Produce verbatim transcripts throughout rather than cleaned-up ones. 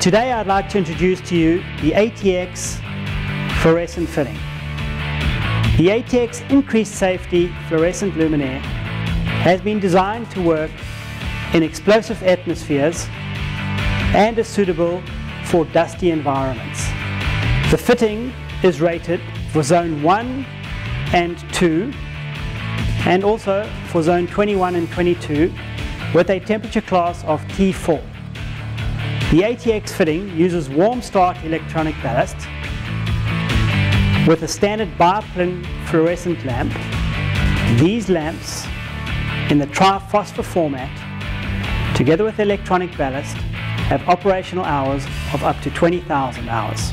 Today I'd like to introduce to you the A T X fluorescent fitting. The A T X Increased Safety Fluorescent Luminaire has been designed to work in explosive atmospheres and is suitable for dusty environments. The fitting is rated for zone one and two and also for zone twenty-one and twenty-two with a temperature class of T four. The A T X fitting uses warm start electronic ballast with a standard biplane fluorescent lamp. These lamps in the triphosphor format together with electronic ballast have operational hours of up to twenty thousand hours.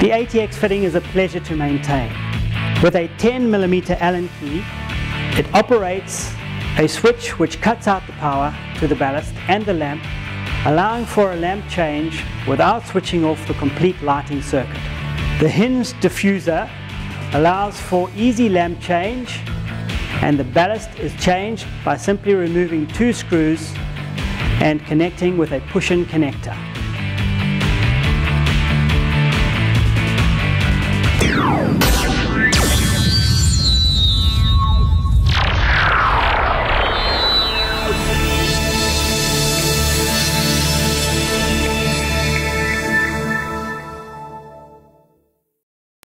The A T X fitting is a pleasure to maintain. With a ten millimeter Allen key, it operates a switch which cuts out the power to the ballast and the lamp, allowing for a lamp change without switching off the complete lighting circuit. The hinged diffuser allows for easy lamp change, and the ballast is changed by simply removing two screws and connecting with a push-in connector.